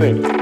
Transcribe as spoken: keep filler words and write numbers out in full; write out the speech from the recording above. Amen.